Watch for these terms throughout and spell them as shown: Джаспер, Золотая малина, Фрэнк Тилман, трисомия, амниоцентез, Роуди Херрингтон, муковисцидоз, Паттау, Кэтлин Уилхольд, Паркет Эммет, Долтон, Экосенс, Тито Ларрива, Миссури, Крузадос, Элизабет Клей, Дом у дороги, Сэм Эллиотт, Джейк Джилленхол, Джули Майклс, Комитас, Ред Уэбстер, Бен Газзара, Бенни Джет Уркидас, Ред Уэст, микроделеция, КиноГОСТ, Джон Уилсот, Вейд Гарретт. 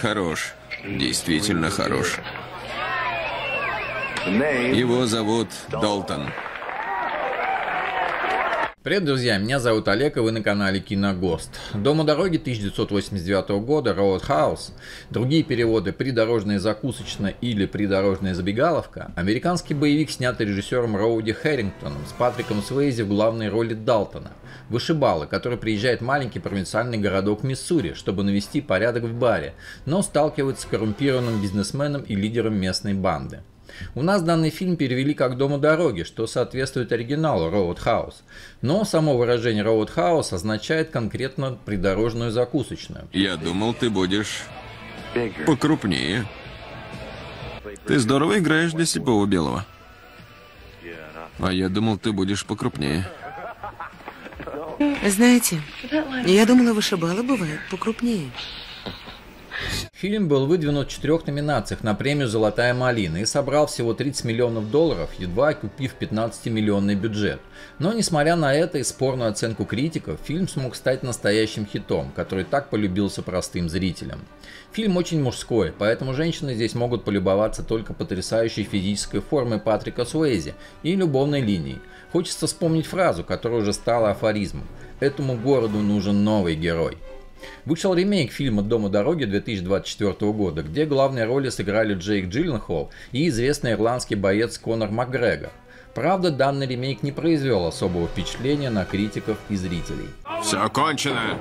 хорош. Действительно хорош. Его зовут Долтон. Привет, друзья, меня зовут Олег, и вы на канале КиноГОСТ. «Дом у дороги» 1989 года, Road House, другие переводы «Придорожная закусочная» или «Придорожная забегаловка», американский боевик, снятый режиссером Роуди Херрингтоном с Патриком Суэйзи в главной роли Далтона, вышибалы, который приезжает в маленький провинциальный городок Миссури, чтобы навести порядок в баре, но сталкивается с коррумпированным бизнесменом и лидером местной банды. У нас данный фильм перевели как «Дом у дороги», что соответствует оригиналу Road House. Но само выражение Road House означает конкретно придорожную закусочную. Я думал, ты будешь покрупнее. Ты здорово играешь для слепого белого. А я думал, ты будешь покрупнее. Знаете, я думала, вышибалы бывают покрупнее. Фильм был выдвинут в 4 номинациях на премию «Золотая малина» и собрал всего $30 миллионов, едва окупив 15-миллионный бюджет. Но несмотря на это и спорную оценку критиков, фильм смог стать настоящим хитом, который так полюбился простым зрителям. Фильм очень мужской, поэтому женщины здесь могут полюбоваться только потрясающей физической формой Патрика Суэйзи и любовной линией. Хочется вспомнить фразу, которая уже стала афоризмом: «Этому городу нужен новый герой». Вышел ремейк фильма «Дом у дороги» 2024 года, где главные роли сыграли Джейк Джилленхол и известный ирландский боец Конор Макгрегор. Правда, данный ремейк не произвел особого впечатления на критиков и зрителей. Все кончено!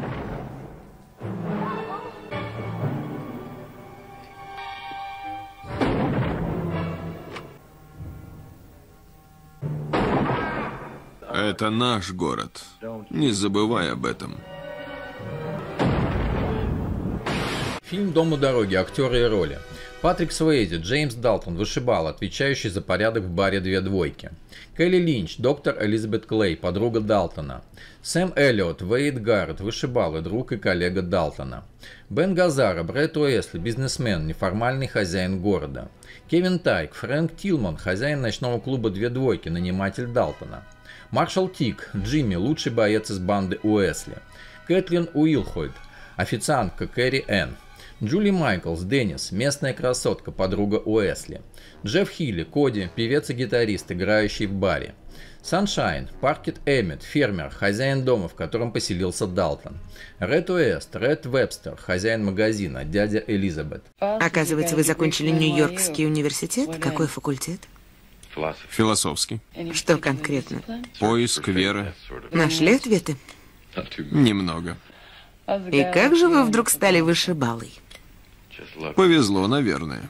Это наш город. Не забывай об этом. Фильм «Дом у дороги», актеры и роли. Патрик Суэйзи, Джеймс Далтон, вышибал, отвечающий за порядок в баре «Две двойки». Келли Линч, доктор Элизабет Клей, подруга Далтона. Сэм Эллиотт, Вейд Гарретт, вышибалы, друг и коллега Далтона. Бен Газзара, Ред Уэст, бизнесмен, неформальный хозяин города. Кевин Тайк, Фрэнк Тилман, хозяин ночного клуба «Две двойки», наниматель Далтона. Маршал Тик, Джимми, лучший боец из банды Уэсли. Кэтлин Уилхольд, официантка Кэрри Энн. Джули Майклс, Деннис, местная красотка, подруга Уэсли. Джефф Хили, Коди, певец и гитарист, играющий в баре. Саншайн, Паркет Эммет, фермер, хозяин дома, в котором поселился Далтон. Ред Уэст, Ред Вебстер, хозяин магазина, дядя Элизабет. Оказывается, вы закончили Нью-Йоркский университет? Какой факультет? Философский. Что конкретно? Поиск веры. Нашли ответы? Немного. И как же вы вдруг стали вышибалой? Повезло, наверное.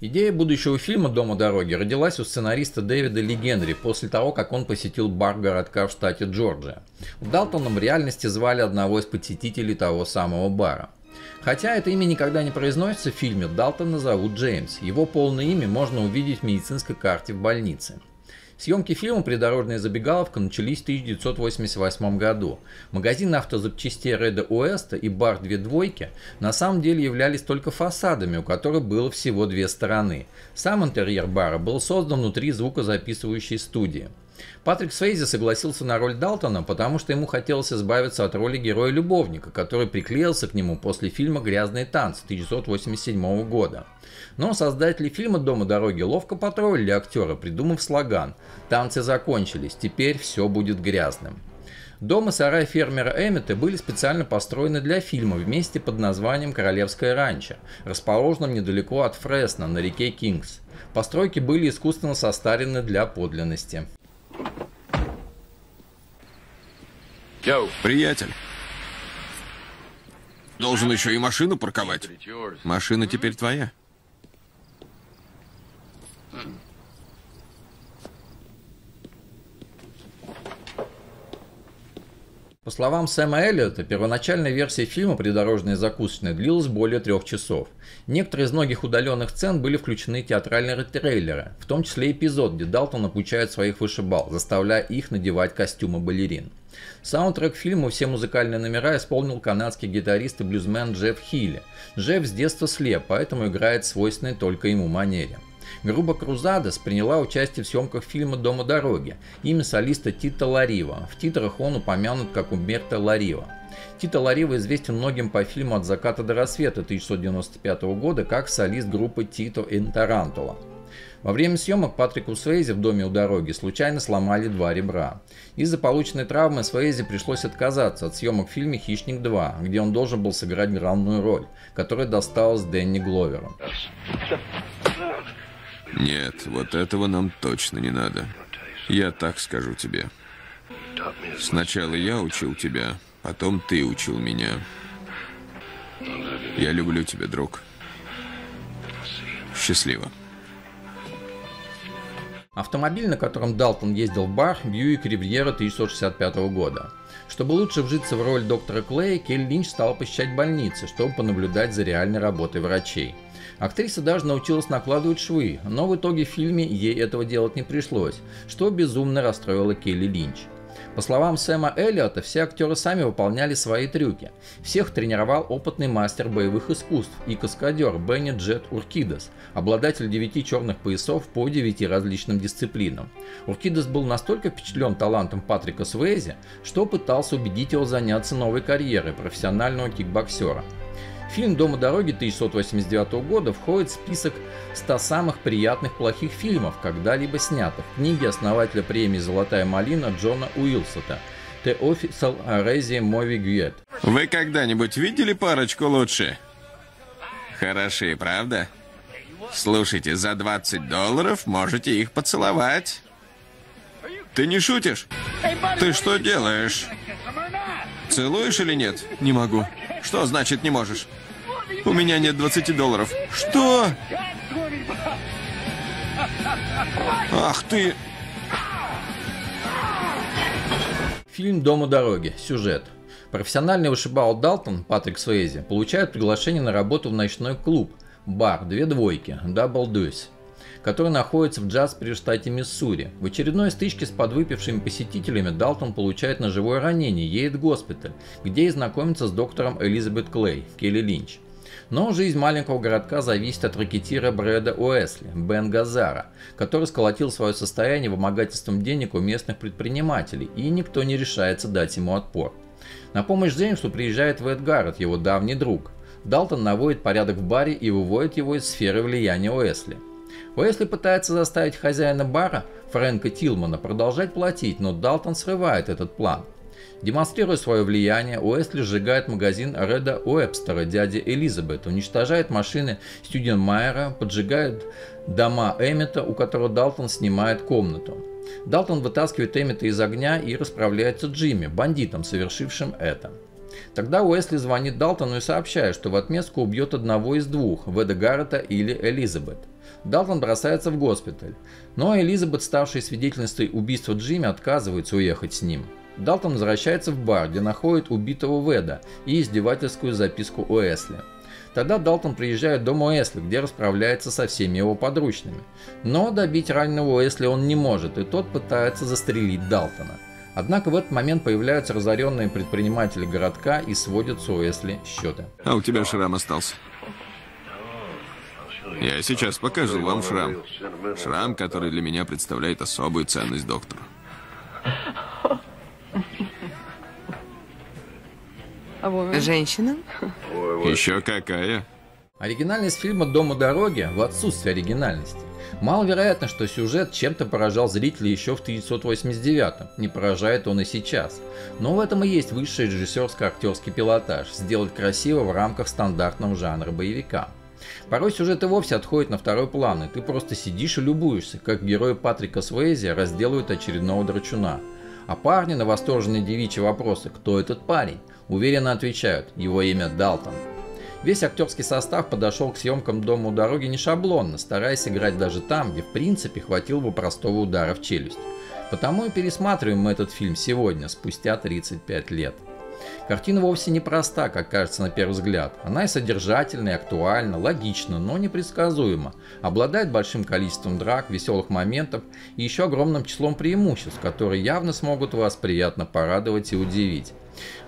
Идея будущего фильма «Дом у дороги» родилась у сценариста Дэвида Легендри после того, как он посетил бар городка в штате Джорджия. Далтоном в реальности звали одного из посетителей того самого бара. Хотя это имя никогда не произносится в фильме, Далтона зовут Джеймс. Его полное имя можно увидеть в медицинской карте в больнице. Съемки фильма «Придорожная забегаловка» начались в 1988 году. Магазин автозапчастей Реда Уэста и бар «Две двойки» на самом деле являлись только фасадами, у которых было всего две стороны. Сам интерьер бара был создан внутри звукозаписывающей студии. Патрик Суэйзи согласился на роль Далтона, потому что ему хотелось избавиться от роли героя-любовника, который приклеился к нему после фильма «Грязные танцы» 1987 года. Но создатели фильма «Дом у дороги» ловко потроллили актера, придумав слоган «Танцы закончились, теперь все будет грязным». Дом и сарай фермера Эммета были специально построены для фильма вместе под названием «Королевское ранчо», расположенном недалеко от Фресно на реке Кингс. Постройки были искусственно состарены для подлинности. Приятель, должен еще и машину парковать. Машина теперь твоя. По словам Сэма Эллиотта, первоначальная версия фильма «Придорожная закусочная» длилась более 3 часов. Некоторые из многих удаленных сцен были включены театральные трейлеры, в том числе эпизод, где Далтон обучает своих вышибал, заставляя их надевать костюмы балерин. Саундтрек фильма все музыкальные номера исполнил канадский гитарист и блюзмен Джефф Хили. Джефф с детства слеп, поэтому играет в свойственной только ему манере. Группа Крузадос приняла участие в съемках фильма «Дом и дороги», имя солиста Тито Ларрива. В титрах он упомянут как Умберто Ларрива. Тито Ларрива известен многим по фильму «От заката до рассвета» 1995 года как солист группы Тито и Тарантула. Во время съемок Патрику Суэйзи в «Доме у дороги» случайно сломали два ребра. Из-за полученной травмы Суэйзи пришлось отказаться от съемок в фильме «Хищник 2», где он должен был сыграть главную роль, которая досталась Дэнни Гловеру. Нет, вот этого нам точно не надо. Я так скажу тебе. Сначала я учил тебя, потом ты учил меня. Я люблю тебя, друг. Счастливо. Автомобиль, на котором Далтон ездил в бар, Бьюик Ривьера 1965 года. Чтобы лучше вжиться в роль доктора Клея, Келли Линч стала посещать больницы, чтобы понаблюдать за реальной работой врачей. Актриса даже научилась накладывать швы, но в итоге в фильме ей этого делать не пришлось, что безумно расстроило Келли Линч. По словам Сэма Эллиотта, все актеры сами выполняли свои трюки. Всех тренировал опытный мастер боевых искусств и каскадер Бенни Джет Уркидас, обладатель 9 черных поясов по 9 различным дисциплинам. Уркидас был настолько впечатлен талантом Патрика Суэйзи, что пытался убедить его заняться новой карьерой профессионального кикбоксера. Фильм «Дом и дороги» 1989 года входит в список 100 самых приятных плохих фильмов, когда-либо снятых, книги основателя премии «Золотая малина» Джона Уилсота «The Official Easy Movie Guide». Вы когда-нибудь видели парочку лучше? Хорошие, правда? Слушайте, за $20 можете их поцеловать. Ты не шутишь? Ты что делаешь? Целуешь или нет? Не могу. Что значит не можешь? У меня нет $20. Что? Ах ты! Фильм «Дом у дороги». Сюжет. Профессиональный вышибал Далтон, Патрик Суэйзи, получает приглашение на работу в ночной клуб, бар, 2 двойки, Double Deuce, который находится в Джаспере, штате Миссури. В очередной стычке с подвыпившими посетителями Далтон получает ножевое ранение, едет в госпиталь, где и знакомится с доктором Элизабет Клей, Келли Линч. Но жизнь маленького городка зависит от ракетира Брэда Уэсли, Бен Газзара, который сколотил свое состояние вымогательством денег у местных предпринимателей, и никто не решается дать ему отпор. На помощь Джеймсу приезжает Вэт Гарретт, его давний друг. Далтон наводит порядок в баре и выводит его из сферы влияния Уэсли. Уэсли пытается заставить хозяина бара, Фрэнка Тилмана, продолжать платить, но Далтон срывает этот план. Демонстрируя свое влияние, Уэсли сжигает магазин Реда Уэбстера, дяди Элизабет, уничтожает машины Стюденмайера, поджигает дома Эммета, у которого Далтон снимает комнату. Далтон вытаскивает Эммета из огня и расправляется с Джимми, бандитом, совершившим это. Тогда Уэсли звонит Далтону и сообщает, что в отместку убьет одного из двух, Веда Гаррета или Элизабет. Далтон бросается в госпиталь, но Элизабет, ставшая свидетельницей убийства Джимми, отказывается уехать с ним. Далтон возвращается в бар, где находит убитого Веда и издевательскую записку Уэсли. Тогда Далтон приезжает в дом Уэсли, где расправляется со всеми его подручными. Но добить раненого Уэсли он не может, и тот пытается застрелить Далтона. Однако в этот момент появляются разоренные предприниматели городка и сводят с Уэсли счеты. А у тебя шрам остался. Я сейчас покажу вам шрам. Шрам, который для меня представляет особую ценность, доктор. Женщина? Еще какая? Оригинальность фильма «Дом у дороги» в отсутствие оригинальности. Маловероятно, что сюжет чем-то поражал зрителей еще в 1989-м, не поражает он и сейчас. Но в этом и есть высший режиссерско-актерский пилотаж – сделать красиво в рамках стандартного жанра боевика. Порой сюжет и вовсе отходит на второй план, и ты просто сидишь и любуешься, как герои Патрика Суэйзи разделывают очередного драчуна. А парни на восторженные девичьи вопросы «Кто этот парень?» уверенно отвечают «Его имя Далтон». Весь актерский состав подошел к съемкам «Дома у дороги» не шаблонно, стараясь играть даже там, где в принципе хватило бы простого удара в челюсть. Потому и пересматриваем мы этот фильм сегодня, спустя 35 лет. Картина вовсе не проста, как кажется на первый взгляд. Она и содержательна, и актуальна, логична, но непредсказуема. Обладает большим количеством драк, веселых моментов и еще огромным числом преимуществ, которые явно смогут вас приятно порадовать и удивить.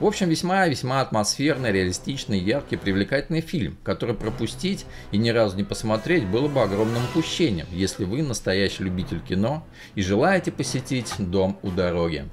В общем, весьма-весьма атмосферный, реалистичный, яркий, привлекательный фильм, который пропустить и ни разу не посмотреть было бы огромным упущением, если вы настоящий любитель кино и желаете посетить дом у дороги.